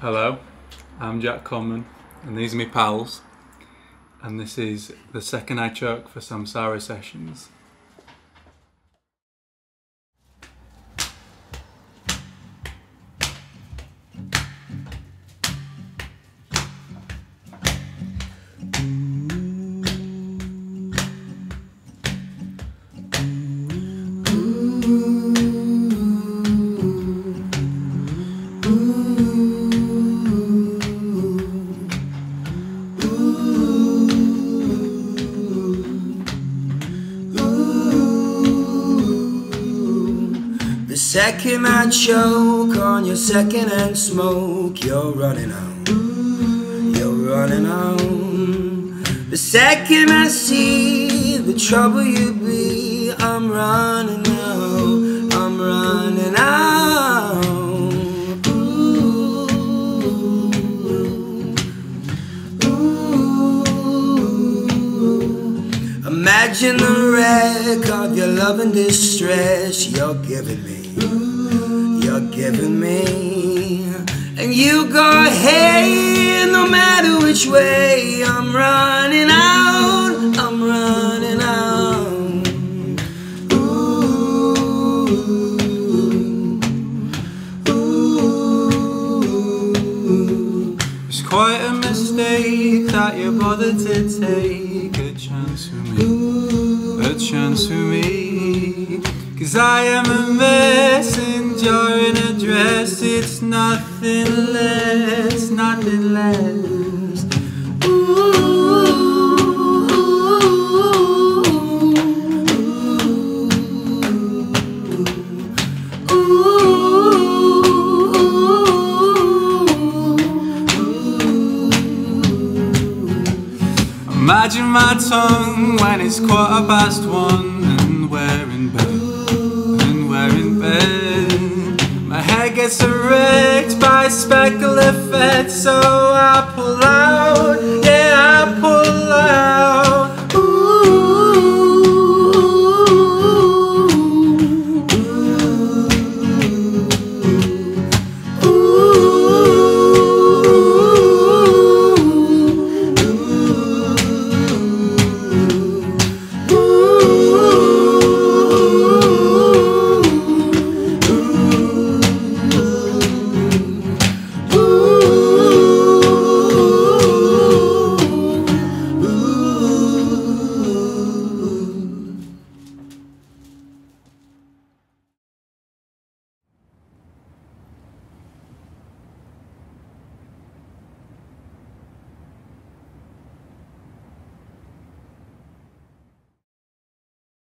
Hello, I'm Jack Conman and these are my pals, and this is the second I choke for Samsara Sessions. The second I choke on your second-hand smoke, you're running out, you're running out. The second I see the trouble you be, I'm running out, I'm running out. Ooh, ooh. Imagine the wreck of your love and distress you're giving me, you're giving me. And you go, hey, no matter which way, I'm running out, I'm running out. Ooh, ooh. It's quite a mistake that you bothered to take a chance for me, a chance for me. 'Cause I am a messenger in a dress, it's nothing less, nothing less. Ooh, ooh, ooh, ooh, ooh. Imagine my tongue when it's 1:15 and we're in bed. My head gets wrecked by speckle effects, so I pull out.